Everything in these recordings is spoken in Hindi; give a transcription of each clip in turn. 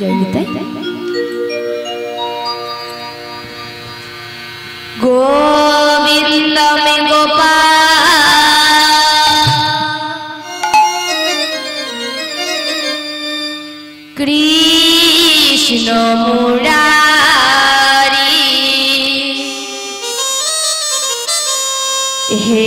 जय गीताई गोविंद में गोपाल कृष्ण मुरारी हे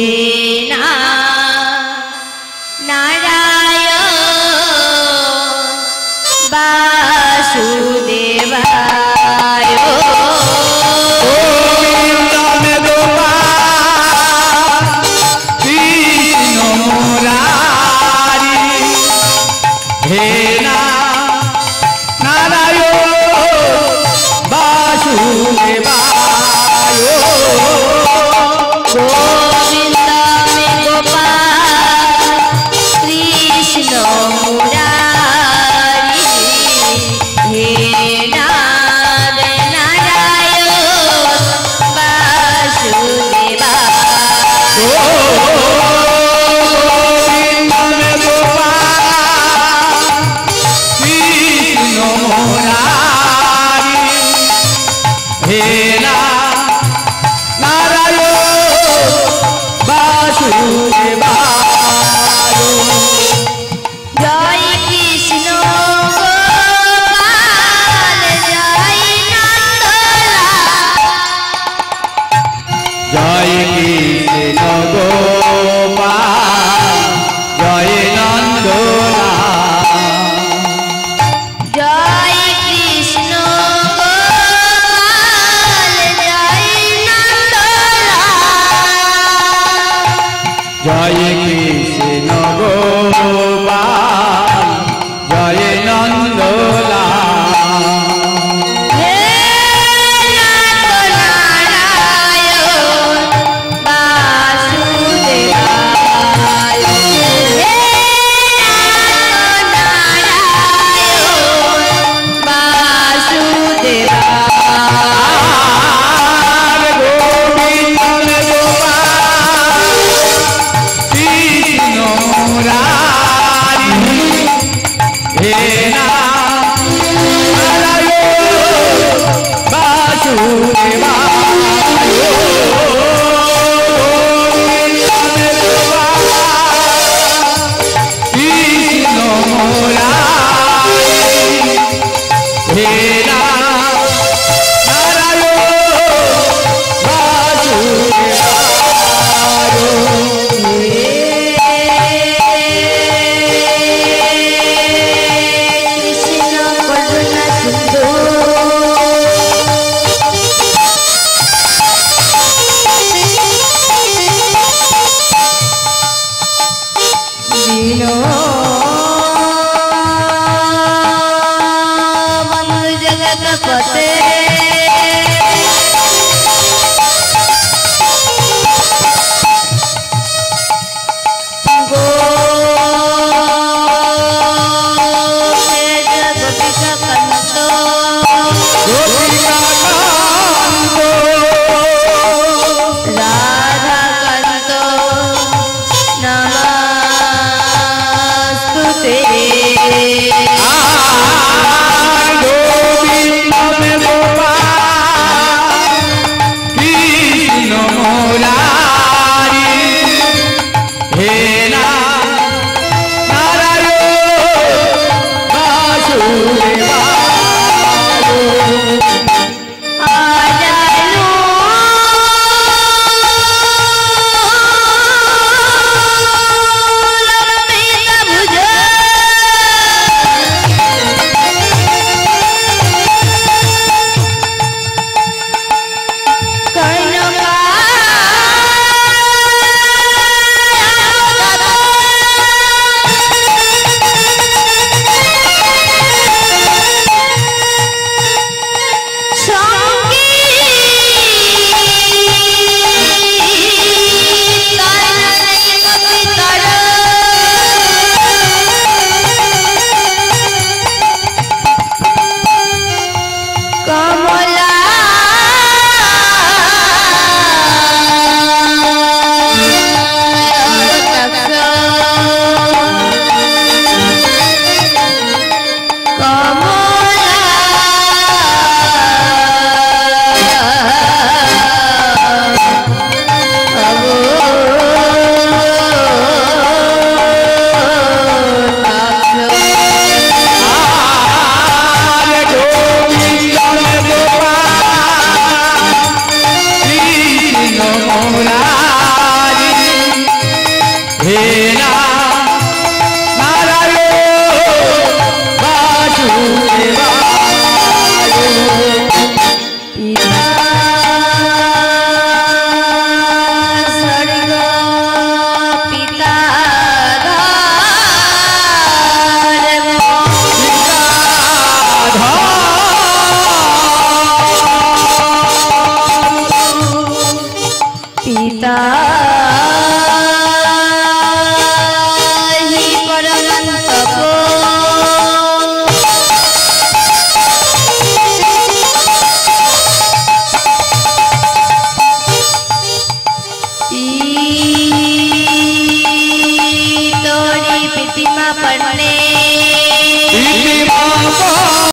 पढ़ने